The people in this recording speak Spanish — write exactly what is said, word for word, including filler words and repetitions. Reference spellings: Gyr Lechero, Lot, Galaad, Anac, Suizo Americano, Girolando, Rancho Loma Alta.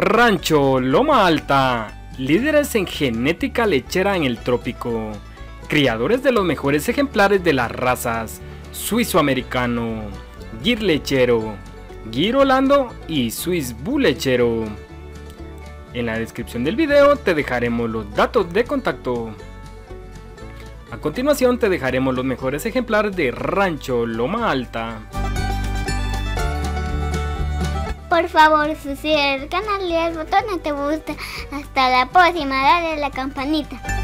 Rancho Loma Alta, líderes en genética lechera en el trópico, criadores de los mejores ejemplares de las razas Suizo Americano, Gyr Lechero, Girolando y Suizo Lechero. En la descripción del video te dejaremos los datos de contacto. A continuación te dejaremos los mejores ejemplares de Rancho Loma Alta. Por favor, suscríbete al canal y al botón de te gusta. Hasta la próxima, dale a la campanita.